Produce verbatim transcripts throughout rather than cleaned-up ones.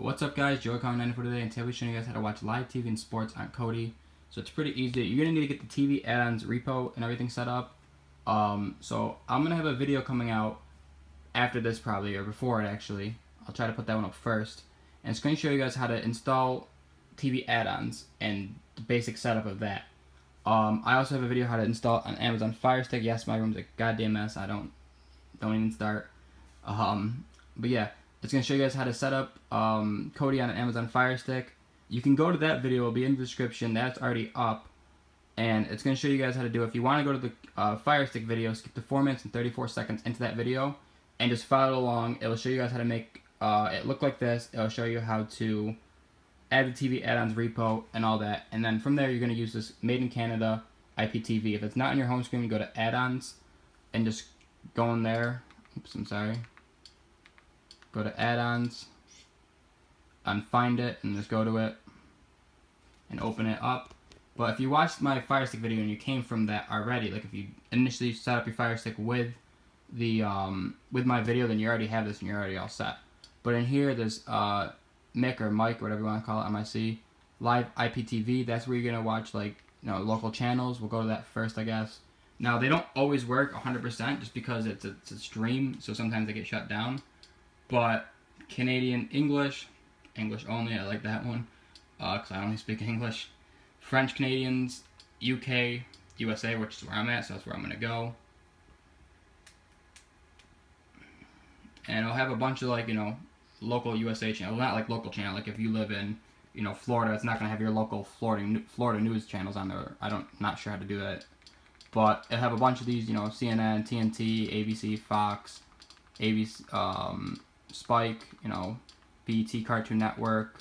What's up guys, JoeyKong ninety-four today, and today we're showing you guys how to watch live T V and sports on Kodi. So it's pretty easy. You're going to need to get the T V add-ons repo and everything set up. Um, so I'm going to have a video coming out after this probably, or before it actually. I'll try to put that one up first. And it's going to show you guys how to install T V add-ons and the basic setup of that. Um, I also have a video how to install on Amazon Firestick. Yes, my room's a goddamn mess. I don't, don't even start. Um, but yeah. It's going to show you guys how to set up um, Kodi on an Amazon Firestick. You can go to that video, it'll be in the description, that's already up. And it's going to show you guys how to do it. If you want to go to the uh, Firestick video, skip to four minutes and thirty-four seconds into that video, and just follow along. It'll show you guys how to make uh, it look like this. It'll show you how to add the T V add-ons repo and all that. And then from there, you're going to use this Made in Canada I P T V. If it's not on your home screen, go to add-ons and just go in there. Oops, I'm sorry. Go to add-ons and find it and just go to it and open it up. But if you watched my Firestick video and you came from that already, like if you initially set up your Firestick with the um, with my video, then you already have this and you're already all set. But in here there's uh, Mic or Mic, whatever you want to call it, M I C, Live I P T V. That's where you're gonna watch, like, you know, local channels. We'll go to that first, I guess. Now they don't always work one hundred percent just because it's a, it's a stream, so sometimes they get shut down. But Canadian English, English only, I like that one, because uh, I only speak English. French Canadians, U K, U S A, which is where I'm at, so that's where I'm going to go. And it'll have a bunch of, like, you know, local U S A channel, not like local channel, like if you live in, you know, Florida, it's not going to have your local Florida, Florida news channels on there. I don't, not sure how to do that. But it'll have a bunch of these, you know, C N N, T N T, A B C, Fox, A B C, um... Spike, you know, B T, Cartoon Network,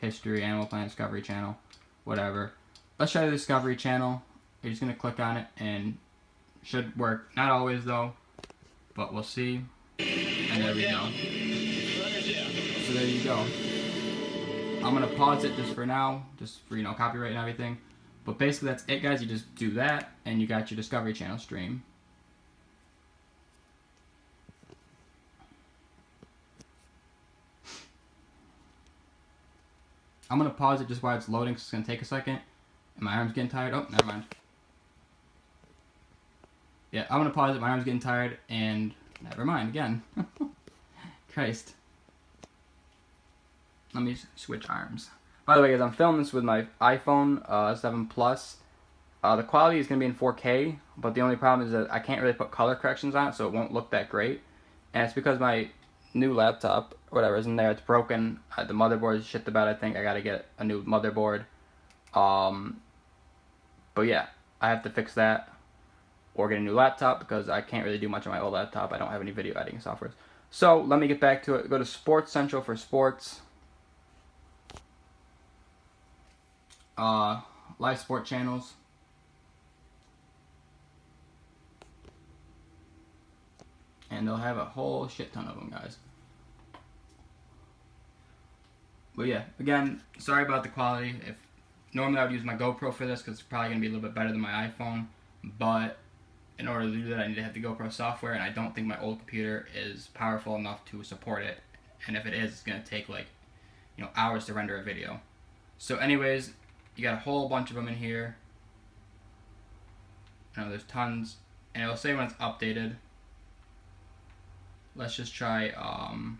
History, Animal Planet, Discovery Channel, whatever. Let's try the Discovery Channel. You're just going to click on it and should work. Not always though, but we'll see. And there we go. So there you go. I'm going to pause it just for now, just for, you know, copyright and everything. But basically that's it guys. You just do that and you got your Discovery Channel stream. I'm going to pause it just while it's loading because it's going to take a second. And my arm's getting tired. Oh, never mind. Yeah, I'm going to pause it. My arm's getting tired. And never mind again. Christ. Let me switch arms. By the way, guys, I'm filming this with my iPhone uh, seven Plus. Uh, the quality is going to be in four K. But the only problem is that I can't really put color corrections on it, so it won't look that great. And it's because my new laptop, whatever, isn't there. It's broken. Uh, the motherboard is shit about. I think I gotta get a new motherboard. Um, but yeah, I have to fix that or get a new laptop because I can't really do much on my old laptop. I don't have any video editing software. So let me get back to it. Go to Sports Central for sports. Uh, live sport channels. And they'll have a whole shit ton of them, guys. But yeah, again, sorry about the quality. If normally I would use my GoPro for this because it's probably going to be a little bit better than my iPhone. But in order to do that, I need to have the GoPro software. And I don't think my old computer is powerful enough to support it. And if it is, it's going to take, like, you know, hours to render a video. So anyways, you got a whole bunch of them in here. I know there's tons. And it'll say when it's updated. Let's just try, um,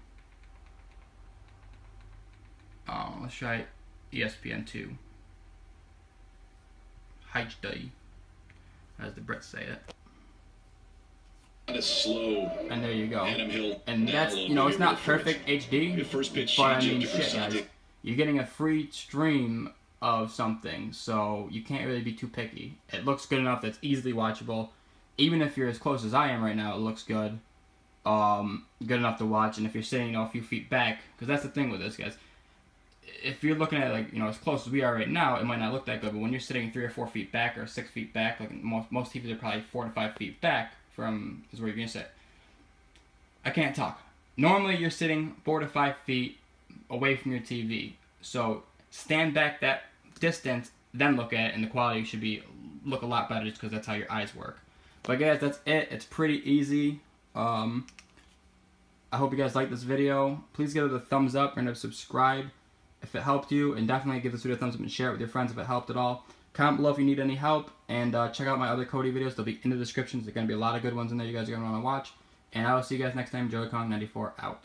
uh, let's try E S P N two. H D, as the Brits say it. Slow. And there you go. And that's, you know, it's not perfect H D, but I mean, shit, guys. You're getting a free stream of something, so you can't really be too picky. It looks good enough that's easily watchable. Even if you're as close as I am right now, it looks good. Um, good enough to watch, and if you're sitting, you know, a few feet back, because that's the thing with this, guys. If you're looking at it, like, you know, as close as we are right now, it might not look that good, but when you're sitting three or four feet back or six feet back, like most most T Vs are probably four to five feet back from is where you're gonna sit. I can't talk. Normally, you're sitting four to five feet away from your T V, so stand back that distance, then look at it, and the quality should be look a lot better just because that's how your eyes work. But guys, that's it. It's pretty easy. Um, I hope you guys like this video. Please give it a thumbs up and subscribe if it helped you, and definitely give this video a thumbs up and share it with your friends if it helped at all. Comment below if you need any help, and uh, check out my other Kodi videos. They'll be in the description. There's going to be a lot of good ones in there you guys are going to want to watch. And I will see you guys next time. JoeyKong ninety-four out.